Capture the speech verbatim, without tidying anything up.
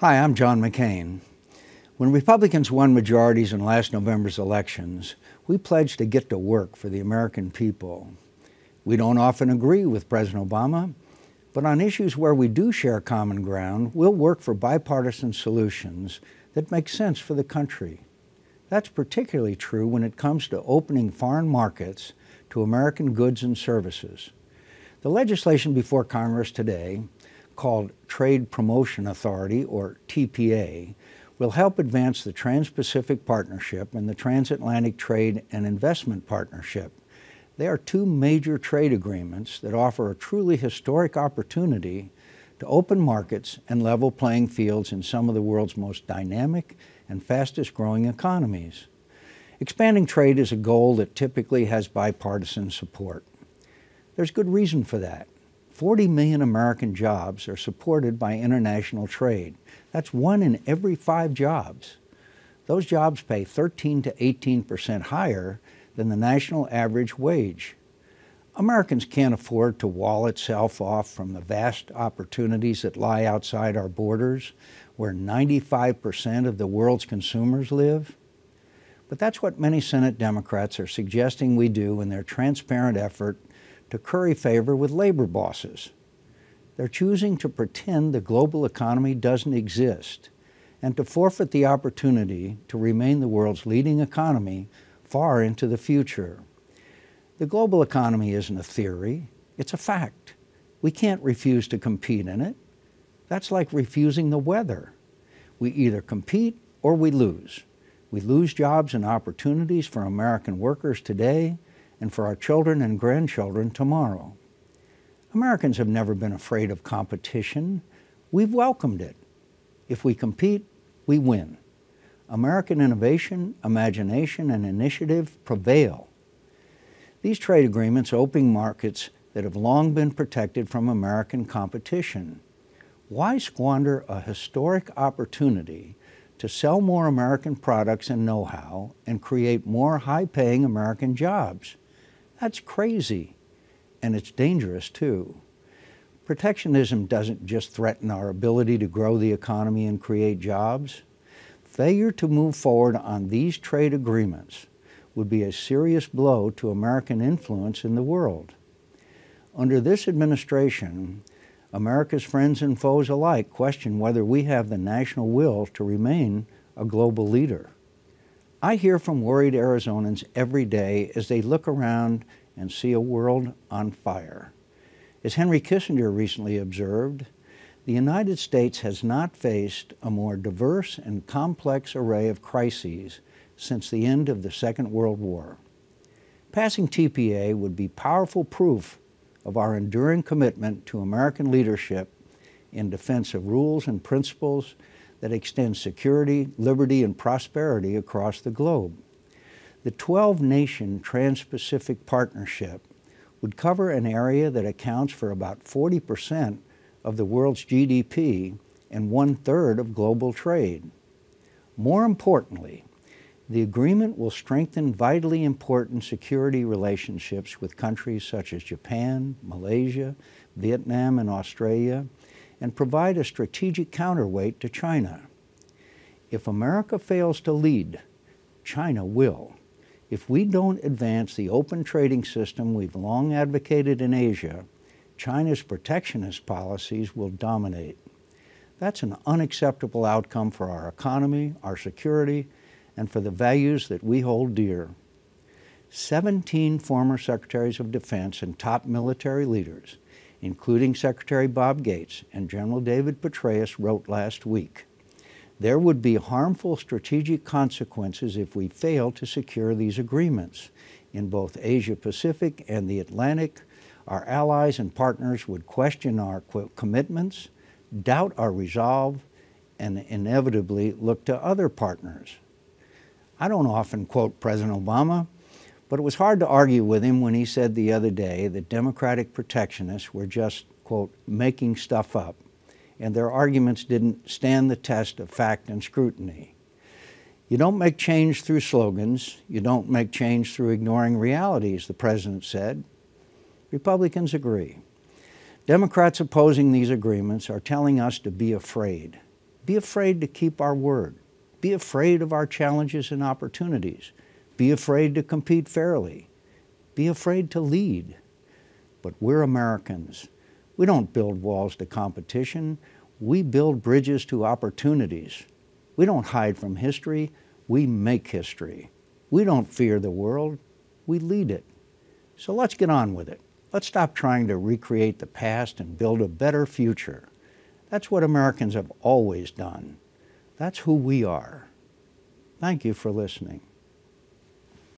Hi, I'm John McCain. When Republicans won majorities in last November's elections, we pledged to get to work for the American people. We don't often agree with President Obama, but on issues where we do share common ground, we'll work for bipartisan solutions that make sense for the country. That's particularly true when it comes to opening foreign markets to American goods and services. The legislation before Congress today, called Trade Promotion Authority, or T P A, will help advance the Trans-Pacific Partnership and the Transatlantic Trade and Investment Partnership. They are two major trade agreements that offer a truly historic opportunity to open markets and level playing fields in some of the world's most dynamic and fastest growing economies. Expanding trade is a goal that typically has bipartisan support. There's good reason for that. forty million American jobs are supported by international trade. That's one in every five jobs. Those jobs pay thirteen to eighteen percent higher than the national average wage. Americans can't afford to wall itself off from the vast opportunities that lie outside our borders, where ninety-five percent of the world's consumers live. But that's what many Senate Democrats are suggesting we do in their transparent effort to curry favor with labor bosses. They're choosing to pretend the global economy doesn't exist and to forfeit the opportunity to remain the world's leading economy far into the future. The global economy isn't a theory, it's a fact. We can't refuse to compete in it. That's like refusing the weather. We either compete or we lose. We lose jobs and opportunities for American workers today and for our children and grandchildren tomorrow. Americans have never been afraid of competition. We've welcomed it. If we compete, we win. American innovation, imagination, and initiative prevail. These trade agreements open markets that have long been protected from American competition. Why squander a historic opportunity to sell more American products and know-how and create more high-paying American jobs? That's crazy, and it's dangerous too. Protectionism doesn't just threaten our ability to grow the economy and create jobs. Failure to move forward on these trade agreements would be a serious blow to American influence in the world. Under this administration, America's friends and foes alike question whether we have the national will to remain a global leader. I hear from worried Arizonans every day as they look around and see a world on fire. As Henry Kissinger recently observed, the United States has not faced a more diverse and complex array of crises since the end of the Second World War. Passing T P A would be powerful proof of our enduring commitment to American leadership in defense of rules and principles that extend security, liberty, and prosperity across the globe. The twelve nation Trans-Pacific Partnership would cover an area that accounts for about forty percent of the world's G D P and one third of global trade. More importantly, the agreement will strengthen vitally important security relationships with countries such as Japan, Malaysia, Vietnam, and Australia, and provide a strategic counterweight to China. If America fails to lead, China will. If we don't advance the open trading system we've long advocated in Asia, China's protectionist policies will dominate. That's an unacceptable outcome for our economy, our security, and for the values that we hold dear. seventeen former Secretaries of Defense and top military leaders, including Secretary Bob Gates and General David Petraeus, wrote last week, "There would be harmful strategic consequences if we fail to secure these agreements. In both Asia-Pacific and the Atlantic, our allies and partners would question our commitments, doubt our resolve, and inevitably look to other partners." I don't often quote President Obama, but it was hard to argue with him when he said the other day that Democratic protectionists were just, quote, making stuff up, and their arguments didn't stand the test of fact and scrutiny. You don't make change through slogans. You don't make change through ignoring realities, the president said. Republicans agree. Democrats opposing these agreements are telling us to be afraid. be afraid to keep our word. Be afraid of our challenges and opportunities. Be afraid to compete fairly. Be afraid to lead. But we're Americans. We don't build walls to competition. We build bridges to opportunities. We don't hide from history. We make history. We don't fear the world. We lead it. So let's get on with it. Let's stop trying to recreate the past and build a better future. That's what Americans have always done. That's who we are. Thank you for listening.